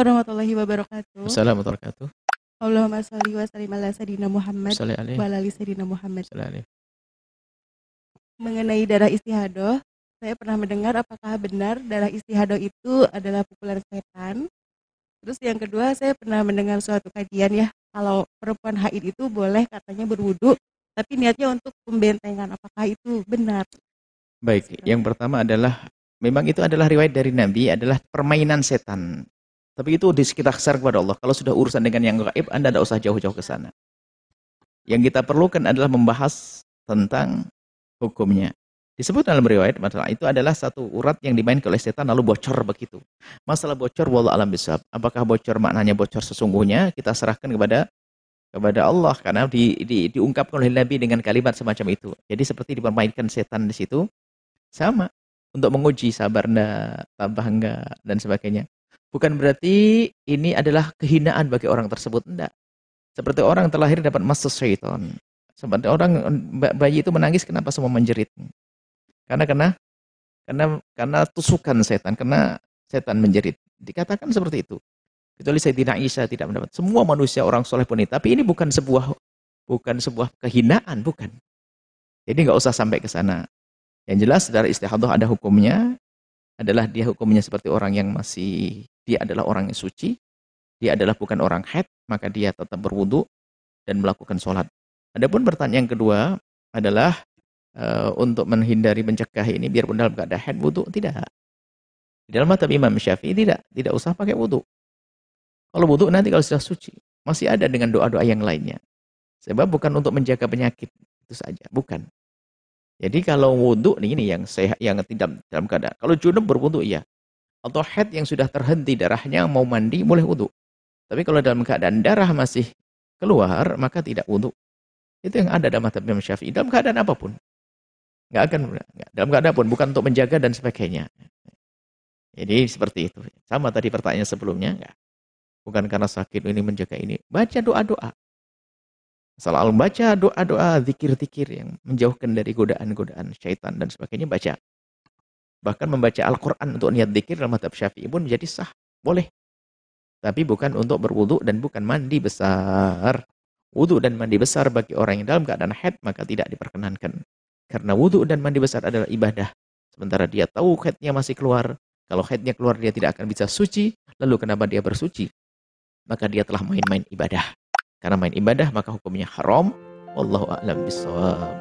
warahmatullahi wabarakatuh. Assalamualaikum warahmatullahi wabarakatuh. Allahumma sholli wa sallim ala sayidina Muhammad wa ala ali sayidina Muhammad. Mengenai darah istihadah, saya pernah mendengar apakah benar darah istihadah itu adalah pukulan setan? Terus yang kedua, saya pernah mendengar suatu kajian ya, kalau perempuan haid itu boleh katanya berwudu, tapi niatnya untuk pembentengan. Apakah itu benar? Baik, sebenarnya. Yang pertama adalah memang itu adalah riwayat dari Nabi, adalah permainan setan. Tapi itu disekitar kepada Allah. Kalau sudah urusan dengan yang gaib, Anda tidak usah jauh-jauh ke sana. Yang kita perlukan adalah membahas tentang hukumnya. Disebut dalam riwayat masalah itu adalah satu urat yang dimainkan oleh setan lalu bocor begitu. Masalah bocor wallahu alam bisawab. Apakah bocor maknanya bocor sesungguhnya, kita serahkan kepada Allah, karena diungkapkan oleh Nabi dengan kalimat semacam itu. Jadi seperti dipermainkan setan di situ, sama untuk menguji sabar enggak, tabah enggak, dan sebagainya. Bukan berarti ini adalah kehinaan bagi orang tersebut, enggak. Seperti orang terlahir dapat masuk syaitan. Seperti orang bayi itu menangis, kenapa semua menjerit? Karena tusukan setan, karena setan menjerit. Dikatakan seperti itu. Kecuali Sayyidina Aisyah tidak mendapat. Semua manusia orang soleh pun ini. Tapi ini bukan sebuah kehinaan, bukan. Jadi nggak usah sampai ke sana. Yang jelas darah istihadah ada hukumnya, adalah dia hukumnya seperti orang yang masih, dia adalah orang yang suci, dia adalah bukan orang haid, maka dia tetap berwudu dan melakukan sholat. Adapun pertanyaan yang kedua adalah untuk menghindari mencegah ini biarpun dalam keadaan haid wudu, tidak. Di dalam mazhab Imam Syafi'i tidak usah pakai wudu. Kalau wudu nanti kalau sudah suci, masih ada dengan doa-doa yang lainnya. Sebab bukan untuk menjaga penyakit itu saja, bukan. Jadi kalau wudu ini yang sehat, yang tidak dalam keadaan. Kalau junub berwudu iya. Atau haid yang sudah terhenti darahnya mau mandi boleh wudu. Tapi kalau dalam keadaan darah masih keluar maka tidak wudu. Itu yang ada dalam mazhab Imam Syafi'i dalam keadaan apapun. Dalam keadaan apapun, bukan untuk menjaga dan sebagainya. Jadi seperti itu. Sama tadi pertanyaan sebelumnya, enggak. Bukan karena sakit ini menjaga ini. Baca doa-doa. Selalu baca doa-doa, zikir-zikir yang menjauhkan dari godaan-godaan syaitan dan sebagainya, baca. Bahkan membaca Al-Qur'an untuk niat zikir dalam mazhab Syafi'i pun menjadi sah, boleh. Tapi bukan untuk berwudu dan bukan mandi besar. Wudu dan mandi besar bagi orang yang dalam keadaan haid maka tidak diperkenankan. Karena wudu dan mandi besar adalah ibadah. Sementara dia tahu haidnya masih keluar. Kalau haidnya keluar dia tidak akan bisa suci. Lalu kenapa dia bersuci? Maka dia telah main-main ibadah. Karena main ibadah maka hukumnya haram. Wallahu a'lam bishawab.